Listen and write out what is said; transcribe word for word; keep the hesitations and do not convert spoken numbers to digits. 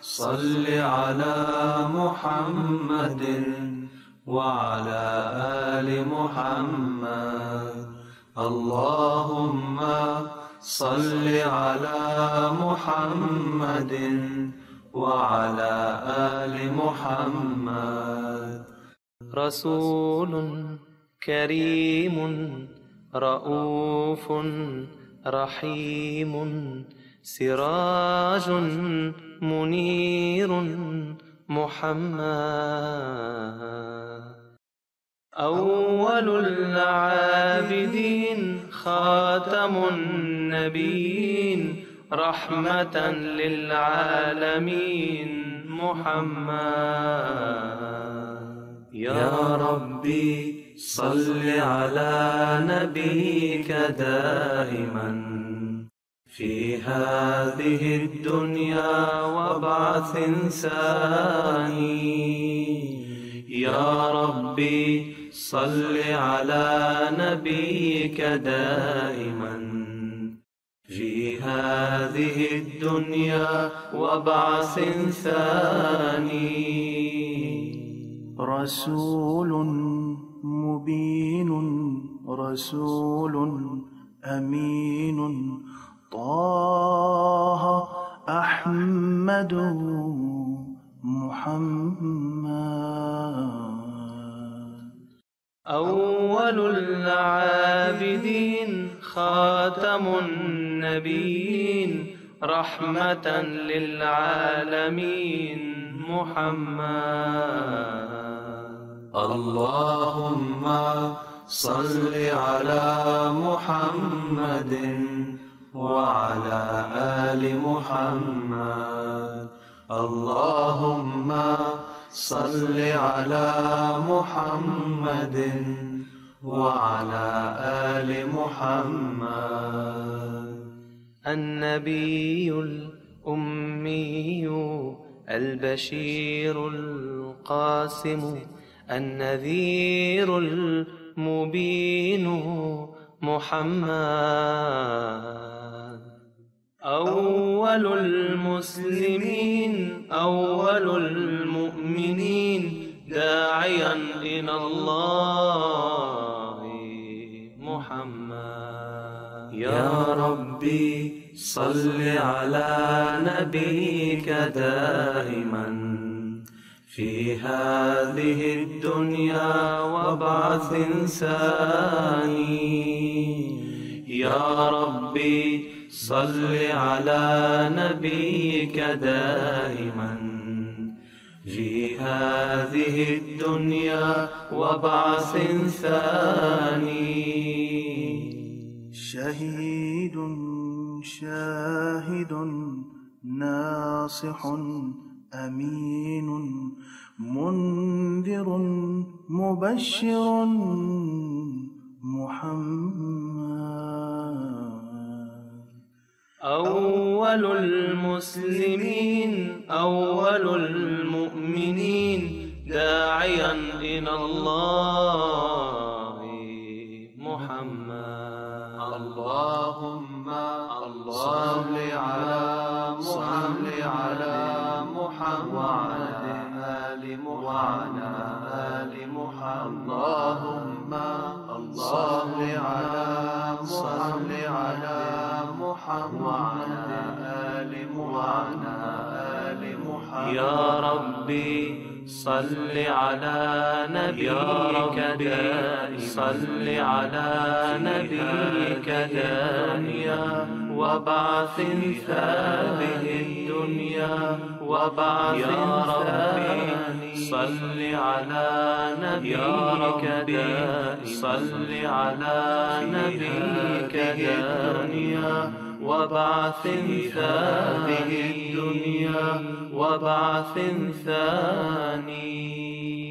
صل على محمد وعلى آل محمد. اللهم صل على محمد وعلى آل محمد. رسول كريم رؤوف رحيم سراج منير محمد. أول العابدين خاتم النبيين رحمة للعالمين محمد. يا ربي صل على نبيك دائما في هذه الدنيا وبعث ثاني. يا ربي صل على نبيك دائما في هذه الدنيا وبعث ثاني. رسول مبين رسول أمين طه أحمد محمد. أول العابدين خاتم النبيين رحمة للعالمين محمد. اللهم صل على محمد وعلى آل محمد. اللهم صل على محمد وعلى آل محمد. النبي الأمي البشير القاسم النذير المبين محمد. أول المسلمين أول المؤمنين داعيا إلى الله محمد. يا ربي صل على نبيك دائما في هذه الدنيا وبعث ثاني. يا ربي صل على نبيك دائما في هذه الدنيا وبعث ثاني. شهيد شاهد ناصح أمين منذر مبشر محمد. أول المسلمين أول المؤمنين داعيا إلى الله محمد. اللهم صل على محمد وعلى آل وعلى آل محمد. اللهم صل على محمد وعلى وعلى آل وعلى آل محمد. يا ربي صل على نبيك دائما صل على نبيك دائما وبعث هذه الدنيا وبعث ثاني. صل على نبيك دائما صل على نبيك دائما وبعث هذه الدنيا وبعث ثاني.